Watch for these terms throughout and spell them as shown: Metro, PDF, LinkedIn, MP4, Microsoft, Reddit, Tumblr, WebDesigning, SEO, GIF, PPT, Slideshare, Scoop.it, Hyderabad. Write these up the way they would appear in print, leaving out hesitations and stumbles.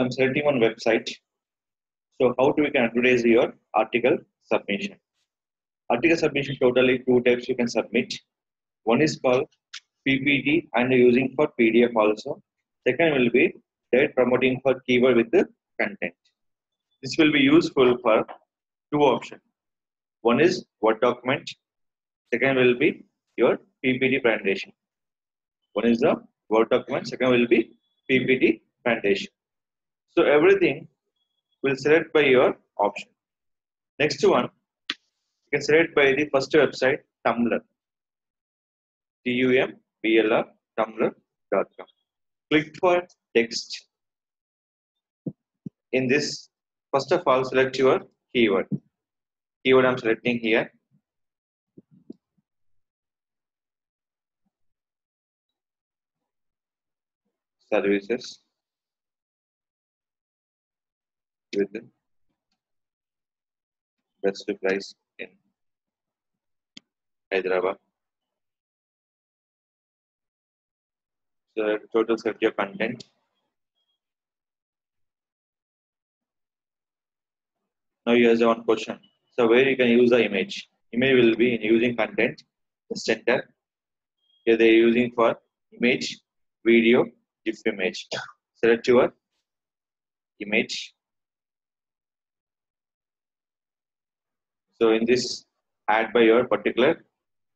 So I'm selecting one website. So how do we can advertise your article submission? Article submission totally two types you can submit. One is called PPT and using for PDF also. Second will be direct promoting for keyword with the content. This will be useful for two options. One is Word document. Second will be your PPT presentation. One is the Word document. Second will be PPT presentation. So everything will select by your option. Next one, you can select by the first website Tumblr. TUMBLR Tumblr.com. Click for text. In this, first of all, select your keyword. Keyword I'm selecting here. Services with the best replies in Hyderabad. So total set your content. Now here's one question. So where you can use the image. Image will be in using content, the center. Here they are using for image, video, GIF image. Select your image. So in this, add by your particular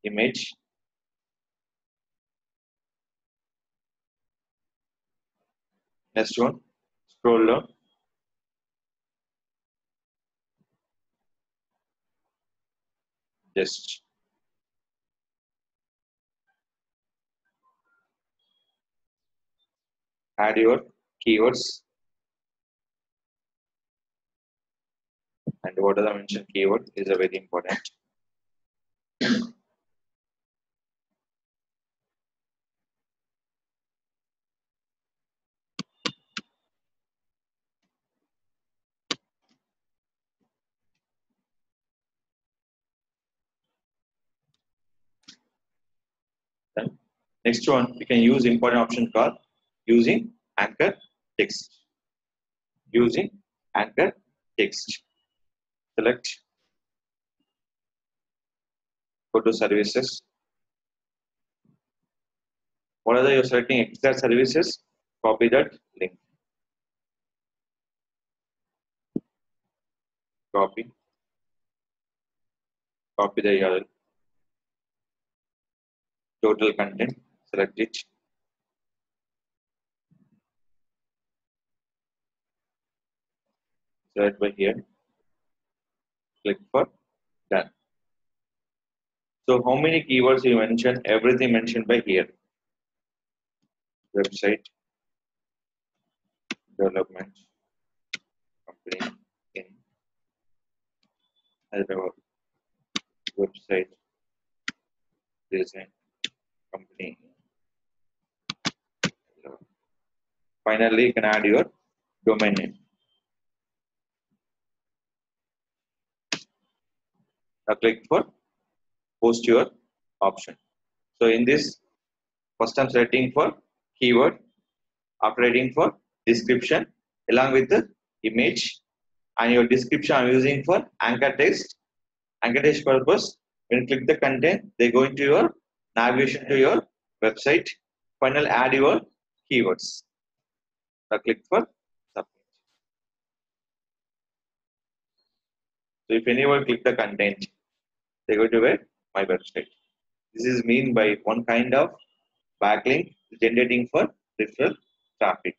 image. Next one, scroll down. Just add your keywords. And what I mentioned, keyword is a very important. Next one, we can use important option called using anchor text. Using anchor text. Select, go to services. Whatever you're selecting exact services, copy that link. Copy the URL. Total content, select it. Select by here. Click for done. So how many keywords you mentioned? Everything mentioned by here. Website, development, company in Hyderabad. Website, design, company. Finally, you can add your domain name. Now click for post your option. So in this, first I'm selecting for keyword, after adding for description along with the image, and your description I'm using for anchor text. Anchor text purpose, when you click the content, they go into your navigation to your website. Finally, add your keywords. Now click for submit. So if anyone click the content, they go to my website. This is mean by one kind of backlink generating for referral traffic.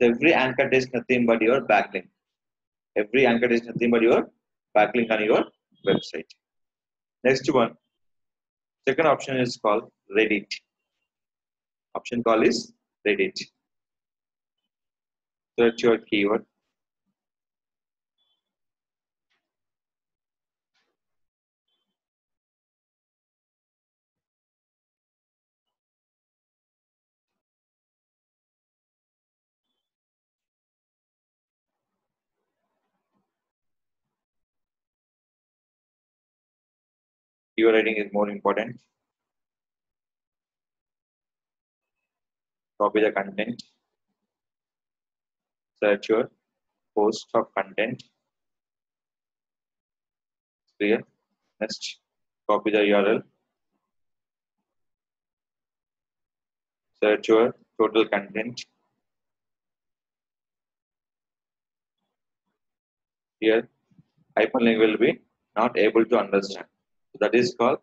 So every anchor text nothing but your backlink. Every anchor text nothing but your backlink on your website. Next one, second option is called Reddit. Option call is Reddit. Search your keyword. Keyword writing is more important. Copy the content. search your post for content. Clear? Next, copy the URL. Search your total content. Here, hyperlink will be not able to understand. So that is called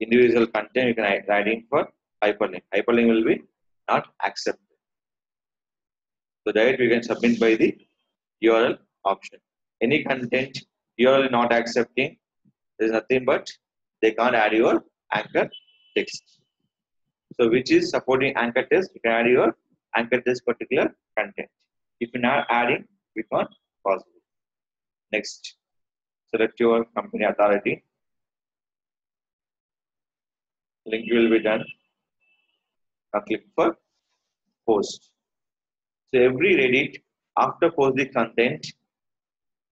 individual content. You can write in for hyperlink. Hyperlink will be not accepted. So that we can submit by the URL option. Any content URL not accepting, there is nothing but they can't add your anchor text. So which is supporting anchor text, you can add your anchor text particular content. If you are not adding, we can't possible. Next, select your company authority. Link will be done. Now click for post. So every Reddit, after post the content,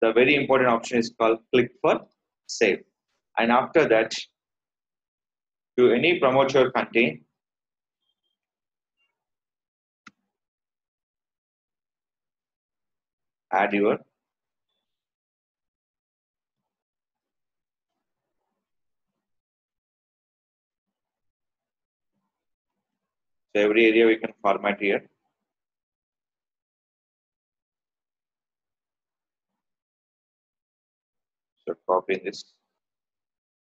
the very important option is called click for save. And after that, to any promote your content, add your so every area we can format here. So copy this.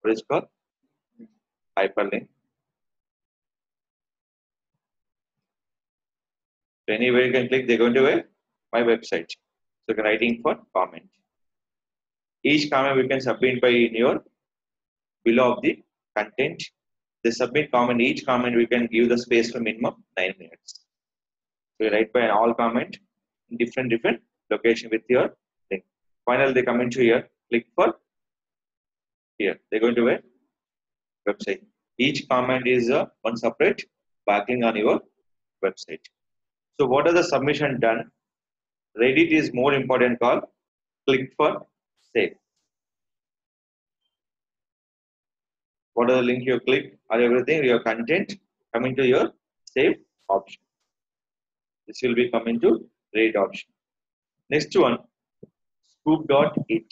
What is called hyperlink. So anywhere you can click, they're going to my website. So writing for comment. Each comment we can submit by in your below of the content. They submit comment, each comment we can give the space for minimum 9 minutes. So you write by an all comment in different location with your link. Finally, they come into here, click for here. They're going to a website. Each comment is a one separate backlink on your website. So what are the submission done? Reddit is more important called click for save. What are the link you click or everything, your content coming to your save option. This will be coming to read option. Next one, scoop.it.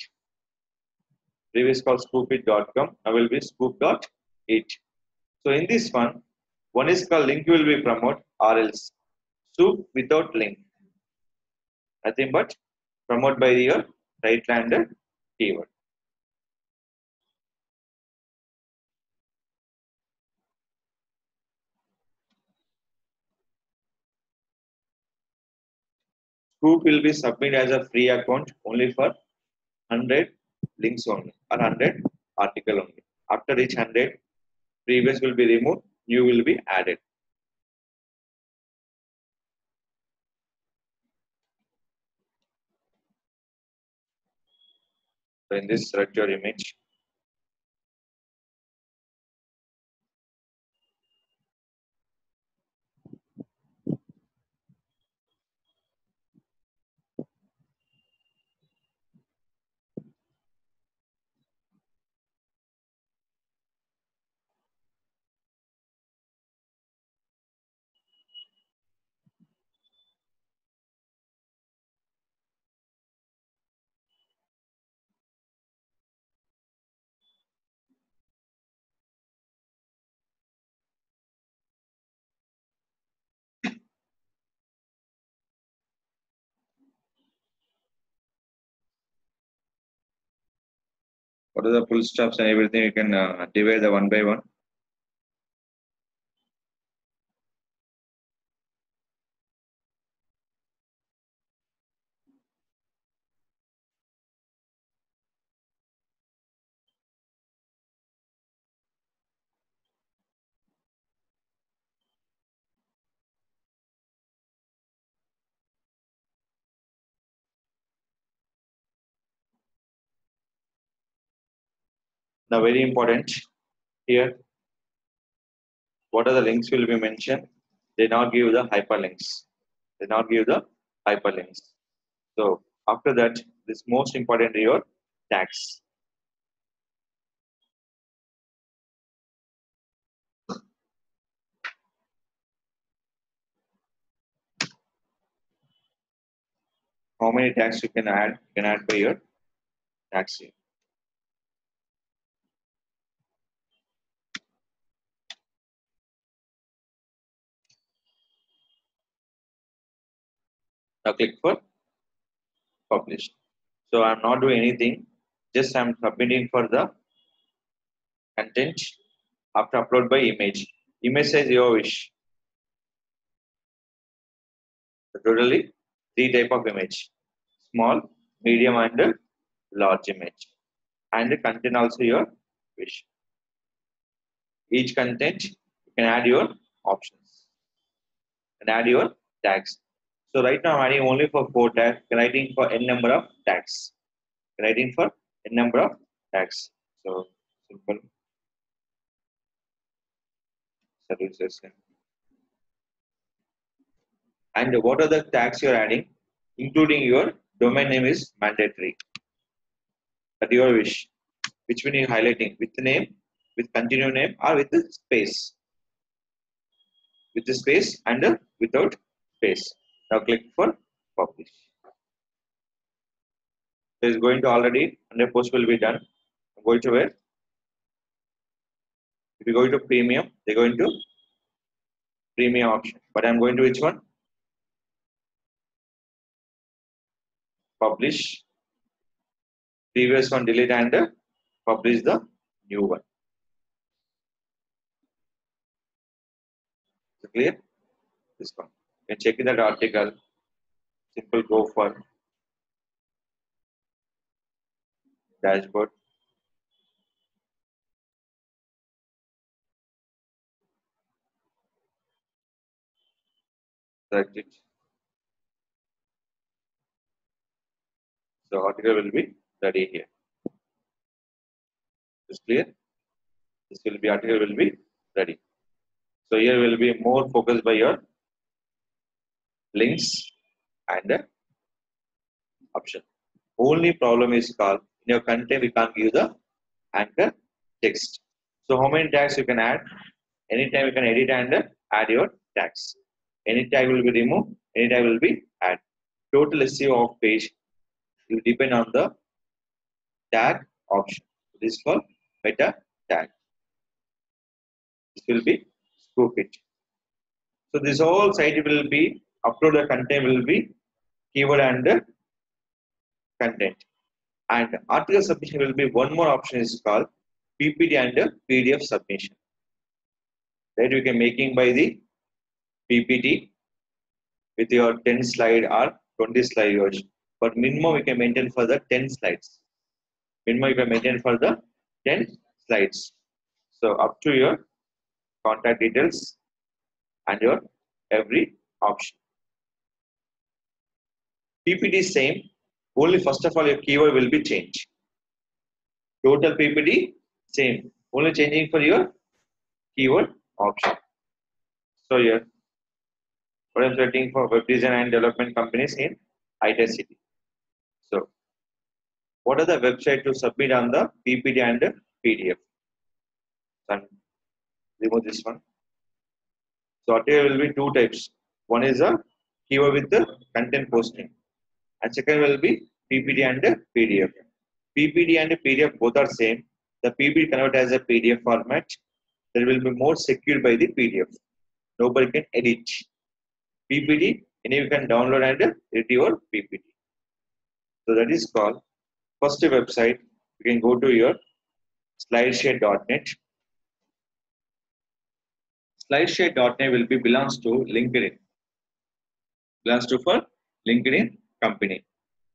Previous called scoopit.com, now will be scoop.it. So in this one is called link will be promote or else. Scoop without link. Nothing but promote by your right handed keyword. Scoop will be submitted as a free account only for 100 links only or 100 article only. After each 100, previous will be removed, new will be added. So in this, select your image. What are the full stops and everything, you can divide the one by one. Now very important here, what are the links will be mentioned? They not give the hyperlinks. They not give the hyperlinks. So after that, this most important your tags. how many tags you can add. You can add by your tags here. Now click for publish. So I'm not doing anything. Just I'm submitting for the content after upload by image. Image size your wish. Totally 3 type of image: small, medium, and large image. And the content also your wish. Each content you can add your options and add your tags. So right now I'm adding only for 4 tags, writing for n number of tags. Writing for n number of tags. So simple services. And what are the tags you're adding? Including your domain name is mandatory. At your wish. Which one you're highlighting? With the name, with continue name, or with the space. With the space and without space. Now click for publish. So it's going to already, and the post will be done. I'm going to where? If you go to premium, they're going to premium option. But I'm going to which one? Publish. Previous one delete and publish the new one. So clear? This one. You can check in that article. Simple go for dashboard. Select it. So article will be ready here. This clear? This will be article will be ready. So here will be more focused by your links and option. Only problem is called in your content we can't give the anchor text. So how many tags you can add? Anytime you can edit and add your tags. Any tag will be removed. Any tag will be added. Total SEO of page will depend on the tag option. This is for meta tag. This will be scoop it. So this whole site will be upload the content will be keyword and content, and article submission will be one more option is called PPT and PDF submission. That you can making by the PPT with your 10 slide or 20 slide yours. But minimum we can maintain for the 10 slides. Minimum you can maintain for the 10 slides. So up to your contact details and your every option. PPT is same, only first of all your keyword will be changed. Total PPT same, only changing for your keyword option. So here, what I'm searching for web design and development companies in IT city. So, what are the website to submit on the PPT and PDF? So, remove this one. So there will be 2 types. One is a keyword with the content posting. And second will be PPT and PDF. PPT and PDF both are same. The PPT convert as a PDF format. There will be more secured by the PDF. Nobody can edit. PPT, and you can download and edit your PPT. So that is called first website. You can go to your slideshare.net. Slideshare.net will be belongs to LinkedIn. Belongs to for LinkedIn company.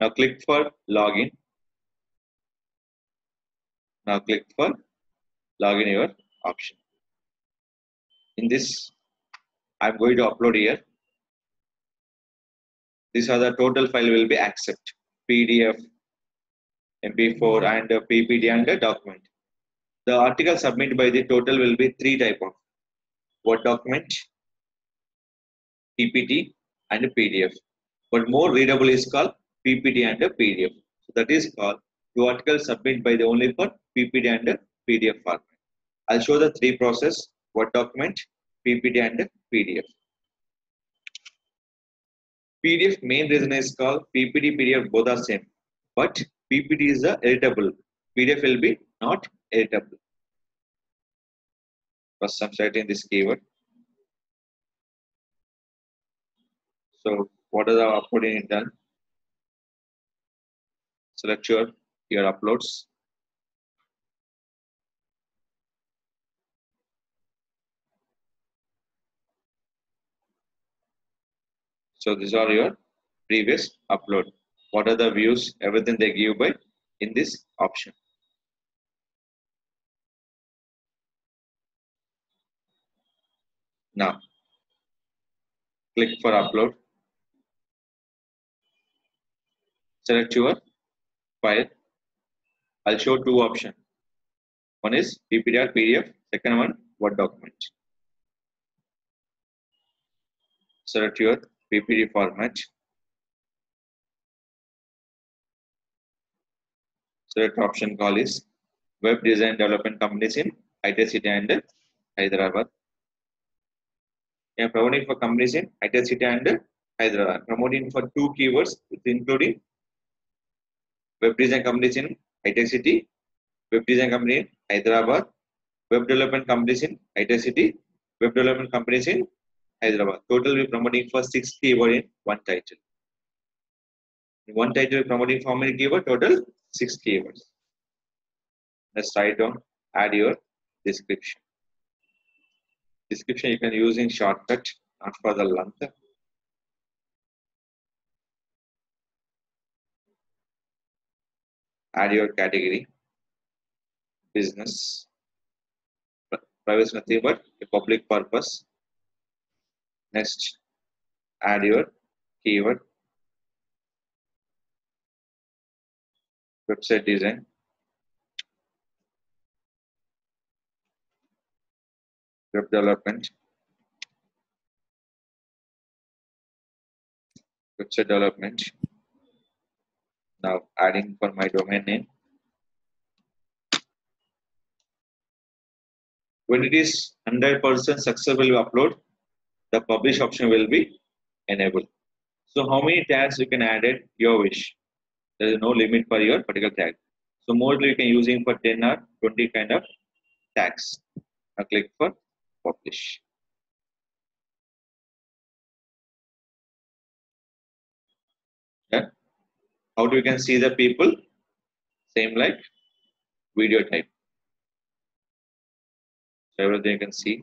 Now click for login. Now click for login your option. In this, I'm going to upload here. These are the total file will be accept. PDF, MP4 and PPT and the document. The article submitted by the total will be 3 type of Word document, PPT and PDF. But more readable is called PPT and PDF. So that is called two articles submitted by the only for PPT and PDF format. I'll show the 3 process: Word document, PPT and PDF. PDF, main reason is called PPT, PDF, both are same. But PPT is editable. PDF will be not editable. First, I'm citing this keyword. So, what is our uploading in done? Select your uploads. So these are your previous upload. What are the views? Everything they give by in this option. Now, click for upload. Select your file. I'll show two options. One is PPT or PDF. Second one, Word document. Select your PPT format. Select option call is Web Design Development Companies in IT City and Hyderabad. You are promoting for companies in IT City and Hyderabad. Promoting for two keywords, including Web Design Companies in IT City, Web Design Company in Hyderabad, Web Development Companies in IT City, Web Development Companies in Hyderabad. Total we promoting for 6 keywords in one title. In one title we promoting for how many keywords? Total 6 keywords. Let's write down, add your description. Description you can use in shortcut, not for the length. Add your category, business, private nothing but a public purpose. Next, add your keyword, website design, web development, website development. Now, adding for my domain name. When it is 100% successful upload, the publish option will be enabled. So how many tags you can add it, your wish. There is no limit for your particular tag. So mostly you can use it for 10 or 20 kind of tags. Now click for publish. Okay. How do you can see the people? Same like video type. So everything you can see.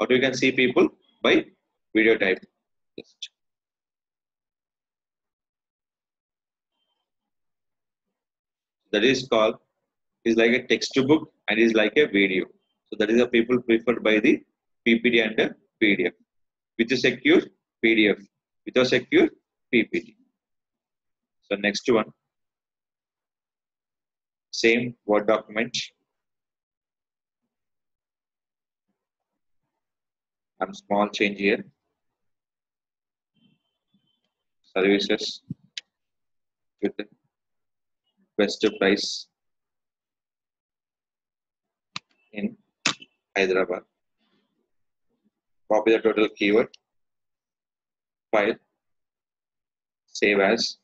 How do you can see people? By video type. Just. That is called, is like a textbook and is like a video. So that is the people preferred by the PPT and the PDF. With a secure PDF, with a secure PPT. So next one, same Word document. I'm small change here. Services with the best price in Hyderabad. Copy the total keyword. File. Save as.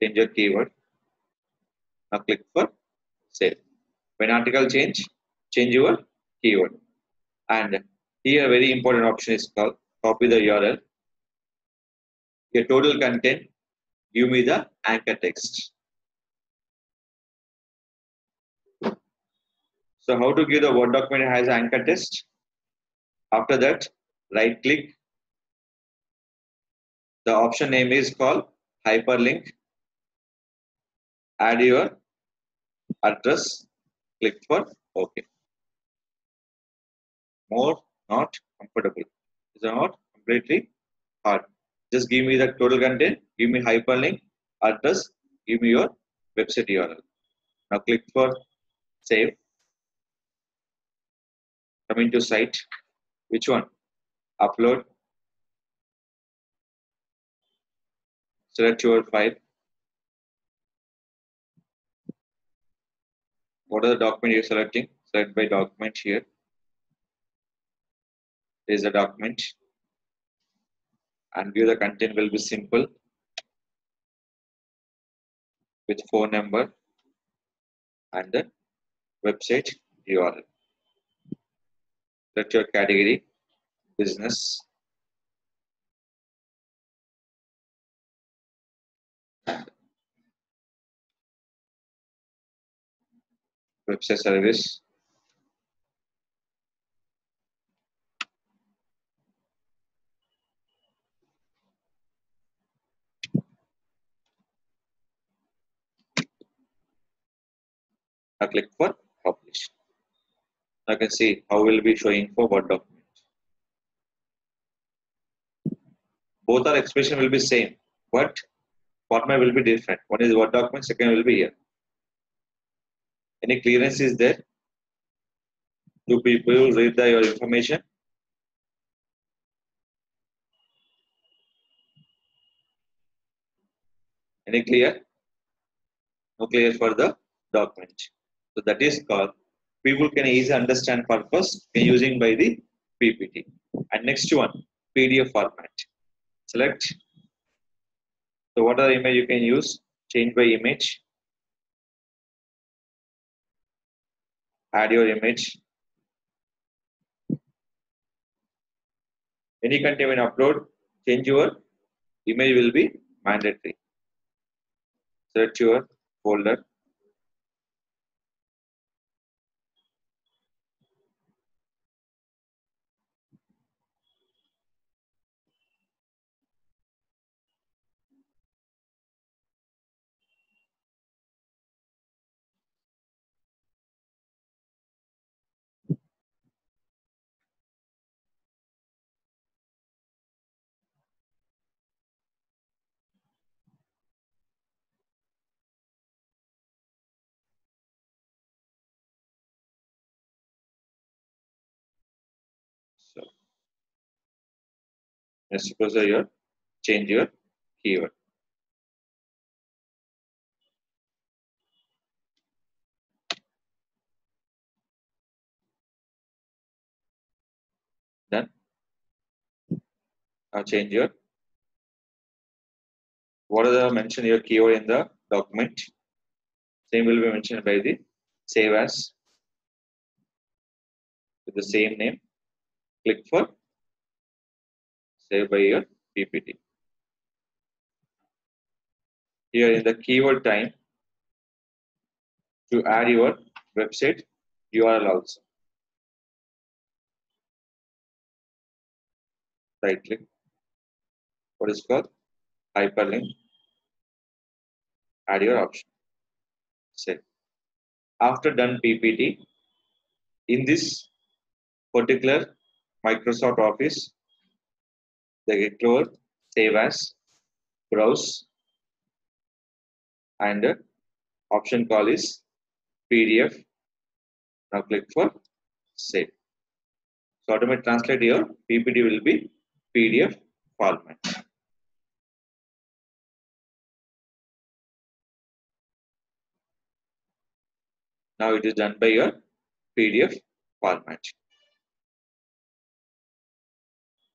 Change your keyword. Now click for save. When article change, change your keyword. And here very important option is called copy the URL. Your total content, give me the anchor text. So how to give the Word document has anchor text? After that, right click. The option name is called hyperlink. Add your address. Click for OK. More not comfortable. It's not completely hard. Just give me the total content, give me hyperlink, address, give me your website URL. Now click for save. Come into site. Which one? Upload. Select your file. What are the document you're selecting? Search by document here. There is a document. And view the content will be simple with phone number and the website URL. Select your category, business. Website service. I click for publish. I can see how will be showing for what document. Both our expression will be same, but format will be different. One is Word document, second will be here. Any clearance is there? Do people read your information? Any clear? No clear for the document. So that is called people can easily understand purpose using by the PPT. And next one, PDF format. Select. So what other image you can use? Change by image. Add your image. Any content when upload, change your image will be mandatory. Search your folder. And suppose you change your keyword. Done. Now change your. What are the mention your keyword in the document? Same will be mentioned by the save as with the same name. Click for. Save by your PPT. Here in the keyword time to add your website URL also. Right click. What is called? Hyperlink. Add your option. Save. After done PPT, in this particular Microsoft Office, the get lower, save as, browse, and option call is PDF. Now click for save. So automatically translate your PPT will be PDF format. Now it is done by your PDF format.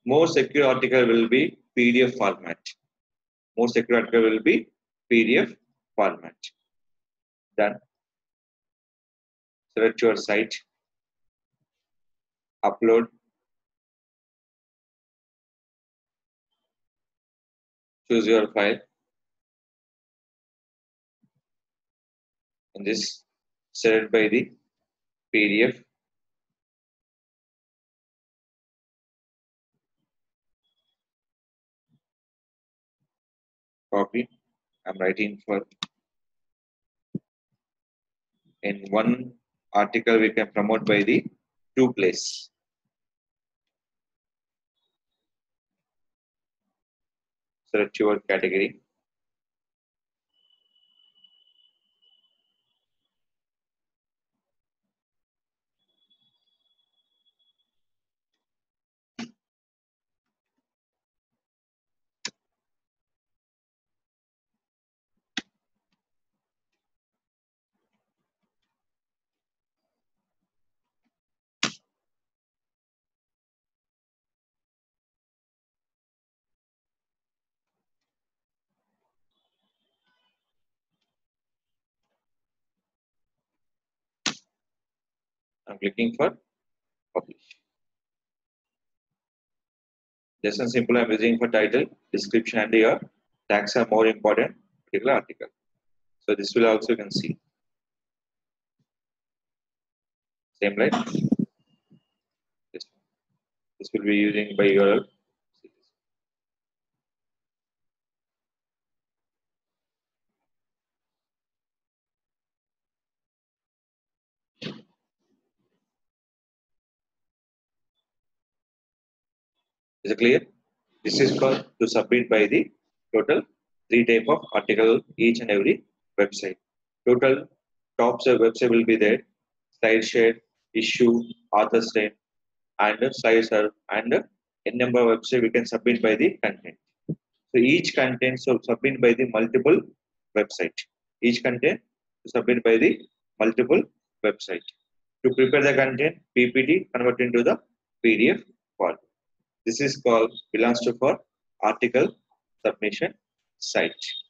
More secure article will be PDF format. More secure article will be PDF format. Done. Select your site. Upload. Choose your file. And this select by the PDF. Copy. I'm writing for. In one article, we can promote by the two place. Select your category. I'm clicking for publish. Just and simple, I'm using for title, description, and your tags are more important particular article. So this will also you can see. Same right? This will be using by URL. Is it clear? This is for to submit by the total 3 type of article each and every website. Total tops of website will be there. Slide share, issue, author's name, and slide serve, and n number of website we can submit by the content. So each content so submit by the multiple website. Each content submit by the multiple website. To prepare the content, PPT convert into the PDF form. This is called belongs to for article submission site.